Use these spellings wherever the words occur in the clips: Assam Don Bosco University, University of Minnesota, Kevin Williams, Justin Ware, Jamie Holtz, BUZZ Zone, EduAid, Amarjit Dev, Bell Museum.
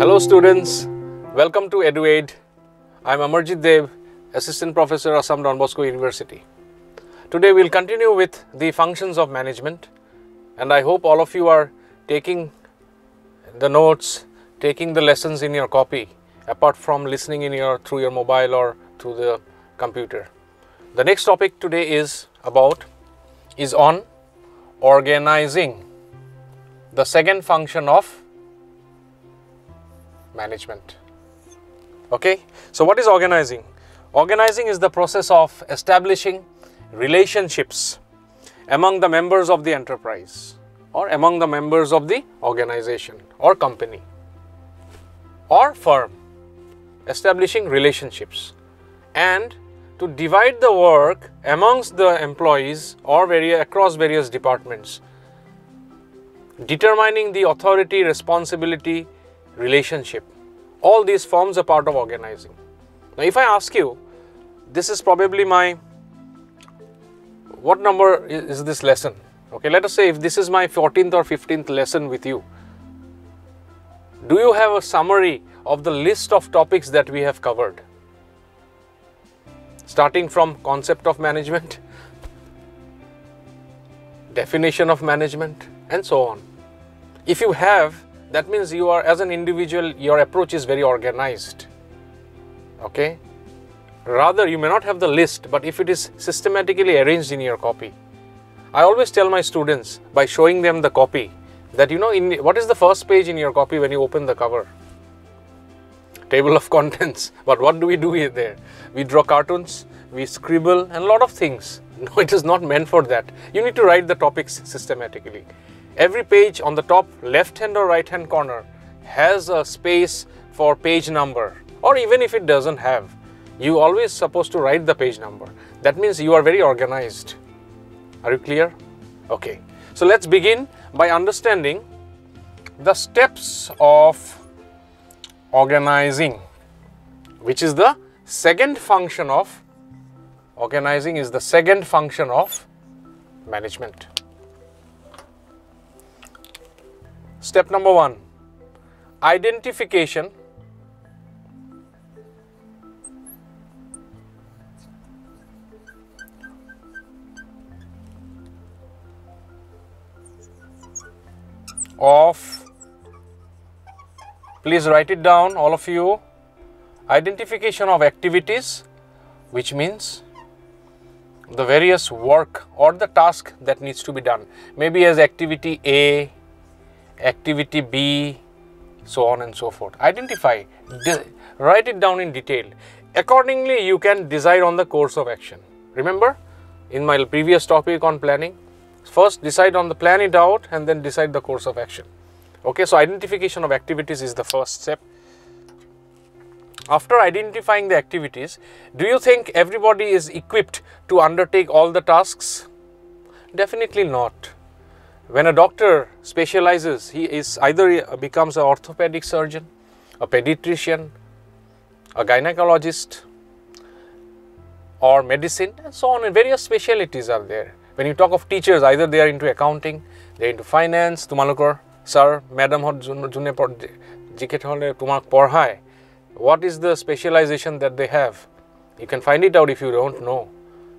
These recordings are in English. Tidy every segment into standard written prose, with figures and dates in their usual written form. Hello students, welcome to EduAid. I am Amarjit Dev, Assistant Professor, Assam Don Bosco University. Today we will continue with the functions of management, and I hope all of you are taking the notes, taking the lessons in your copy, apart from listening through your mobile or through the computer. The next topic today is on organizing, the second function of management. Okay, so what is organizing? Organizing is the process of establishing relationships among the members of the enterprise or among the members of the organization or company or firm, establishing relationships, and to divide the work amongst the employees or across various departments, determining the authority, responsibility, relationship. All these forms a part of organizing. Now if I ask you, this is probably what number is this lesson? Okay, let us say if this is my 14th or 15th lesson with you, do you have a summary of the list of topics that we have covered? Starting from concept of management, definition of management, and so on. If you have, that means you are, as an individual, your approach is very organized. Okay, rather you may not have the list, but if it is systematically arranged in your copy. I always tell my students by showing them the copy that, you know, in what is the first page in your copy when you open the cover? Table of contents. But what do we do here? We draw cartoons, we scribble, and a lot of things. No, it is not meant for that. You need to write the topics systematically. Every page on the top left hand or right hand corner has a space for page number, or even if it doesn't have, you always supposed to write the page number. That means you are very organized. Are you clear? Okay, so let's begin by understanding the steps of organizing, which is the second function of organizing, is the second function of management. Step number 1, identification of, please write it down, all of you, identification of activities, which means the various work or the task that needs to be done, maybe as activity A, activity B, so on and so forth. Identify, write it down in detail. Accordingly, you can decide on the course of action. Remember, in my previous topic on planning, first decide on the, plan it out, and then decide the course of action. Okay, so identification of activities is the first step. After identifying the activities, do you think everybody is equipped to undertake all the tasks? Definitely not. When a doctor specializes, he is either becomes an orthopedic surgeon, a pediatrician, a gynecologist, or medicine, and so on, and various specialties are there. When you talk of teachers, either they are into accounting, they are into finance, tumalokor, sir, madam, what is the specialization that they have? You can find it out if you don't know,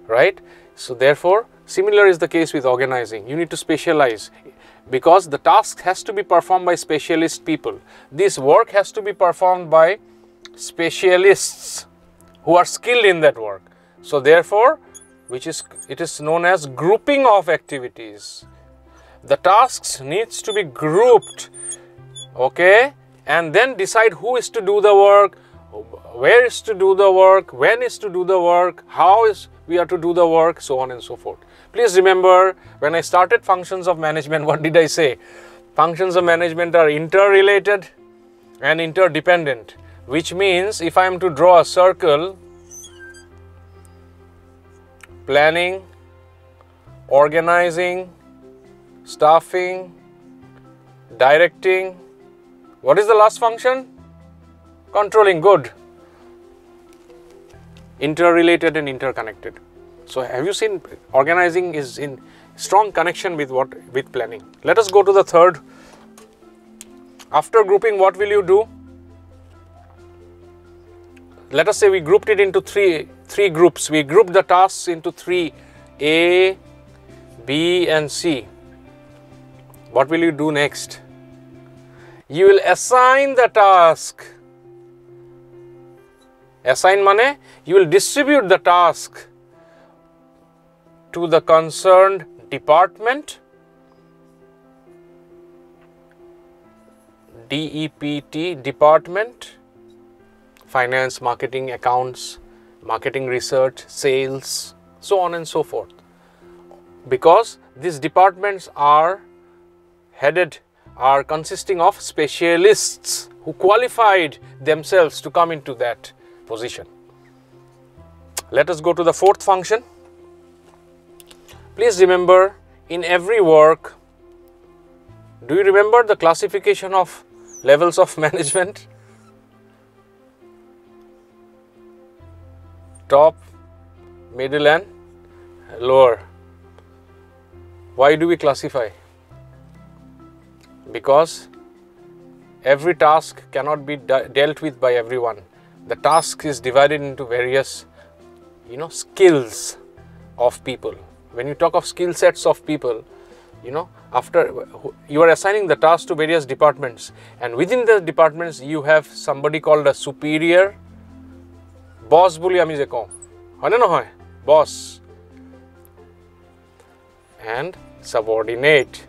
right? So therefore, similar is the case with organizing. You need to specialize because the task has to be performed by specialist people. This work has to be performed by specialists who are skilled in that work. So therefore, it is known as grouping of activities. The tasks needs to be grouped, okay, and then decide who is to do the work, where is to do the work, when is to do the work, how we are to do the work, so on and so forth. Please remember, when I started functions of management, what did I say? Functions of management are interrelated and interdependent, which means if I am to draw a circle, planning, organizing, staffing, directing, what is the last function? Controlling. Good. Interrelated and interconnected. So have you seen, organizing is in strong connection with planning. Let us go to the third. After grouping, what will you do? let us say we grouped it into three groups. We grouped the tasks into three, A, B and C. What will you do next? You will assign the task. Assign means you will distribute the task to the concerned department, DEPT department, finance, marketing, accounts, marketing research, sales, so on and so forth. Because these departments are headed, are consisting of specialists who qualified themselves to come into that position. Let us go to the fourth function. Please remember, in every work, do you remember the classification of levels of management? Top, middle and lower. Why do we classify? Because every task cannot be dealt with by everyone. The task is divided into various, skills of people. When you talk of skill sets of people, after you are assigning the task to various departments, and within the departments you have somebody called a superior. Boss boli ami je kau, hoy na hoy, boss and subordinate,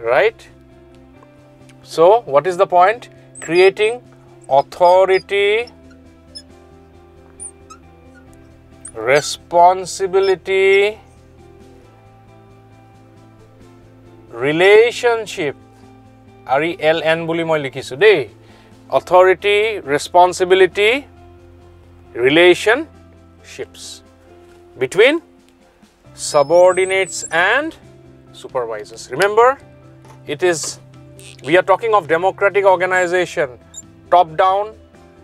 right? So what is the point? Creating authority, responsibility, relationship. RELN boli moi likhisu dei. Authority, responsibility, relationships between subordinates and supervisors. Remember, it is, we are talking of democratic organization, top-down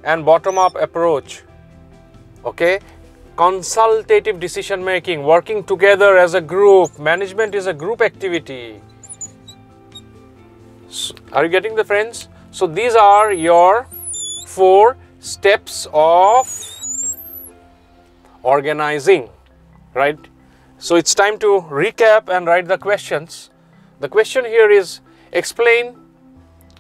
and bottom-up approach, okay? Consultative decision-making, working together as a group. Management is a group activity. So, are you getting the friends? So these are your 4 steps of organizing, right? So it's time to recap and write the questions. The question here is, explain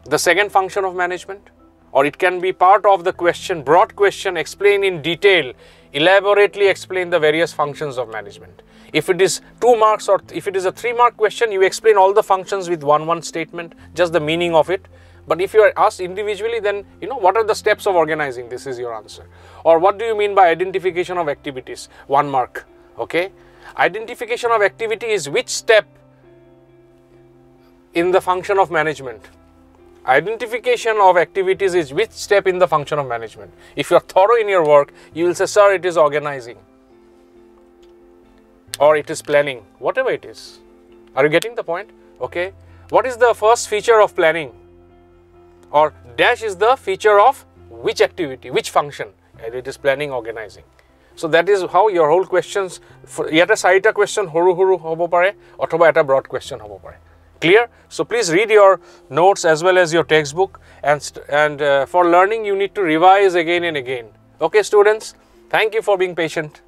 the second function of management, or it can be part of the question, broad question, explain in detail, elaborately explain the various functions of management. If it is 2 marks or if it is a 3-mark question, you explain all the functions with one statement, just the meaning of it. But if you are asked individually, then, what are the steps of organizing? This is your answer. Or what do you mean by identification of activities? 1 mark, okay? Identification of activity is which step in the function of management? Identification of activities is which step in the function of management? If you are thorough in your work, you will say, sir, it is organizing. Or it is planning, whatever it is. Are you getting the point? Okay. What is the first feature of planning? Or dash is the feature of which activity, which function, and it is planning, organizing. So that is how your whole questions, yet a saita question, horu hobo pare, othoba eta broad question hobo pare. Clear? So please read your notes as well as your textbook, and for learning you need to revise again and again. Okay students, thank you for being patient.